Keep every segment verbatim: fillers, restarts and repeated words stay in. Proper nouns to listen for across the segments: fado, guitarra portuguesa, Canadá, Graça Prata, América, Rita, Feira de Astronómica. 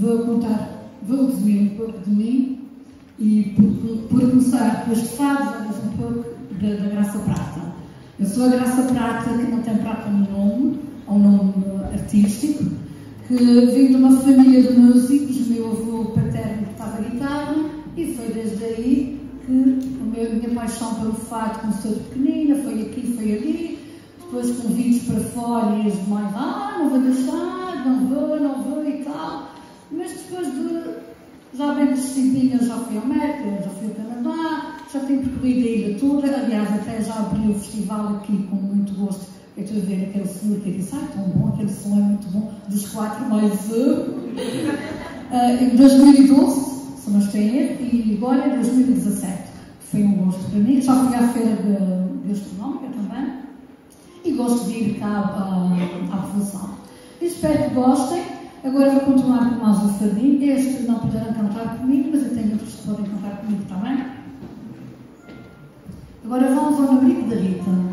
vou contar, vou resumir um pouco de mim e por, por, por começar pelas fases um pouco da, da Graça Prata. Eu sou a Graça Prata, que não tem prata no nome, é um nome artístico, que vim de uma família de músicos. Meu avô paterno tocava guitarra e foi desde aí que a minha paixão pelo fado começou de pequenina, foi aqui, foi ali, depois convites para fora e as demais, ah, não vou deixar, não vou, não vou e tal. Mas depois de, já bem decidida, já fui à América, já fui ao Canadá, já tenho percorrido a ilha toda, aliás, até já abri o festival aqui com muito gosto. Eu estou a ver aquele som que eu disse, ah, tão bom, aquele som é muito bom, dos quatro mais um. Uh, em dois mil e doze, se não estou em erro, e agora em dois mil e dezassete, foi um gosto para mim. Já fui à Feira de Astronómica também, e gosto de ir cá à função. Espero que gostem. Agora vou continuar com mais um fadinho. Este não poderá cantar comigo, mas eu tenho outros que podem cantar comigo também. Agora vamos ao abrigo da Rita.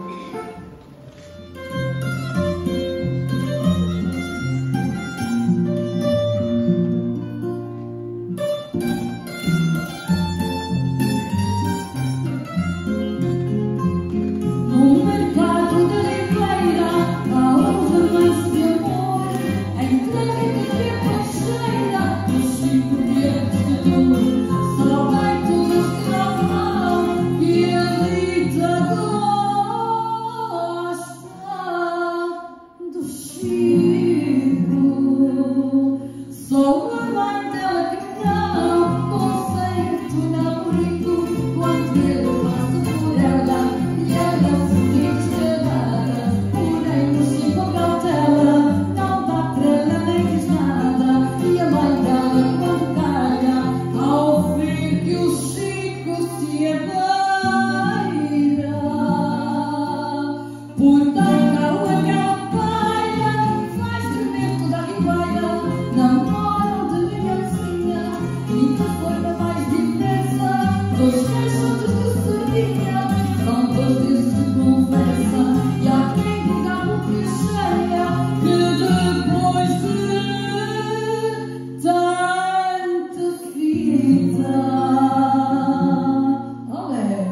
Olé!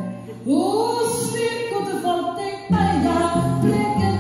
O Chico de volta tem que pegar.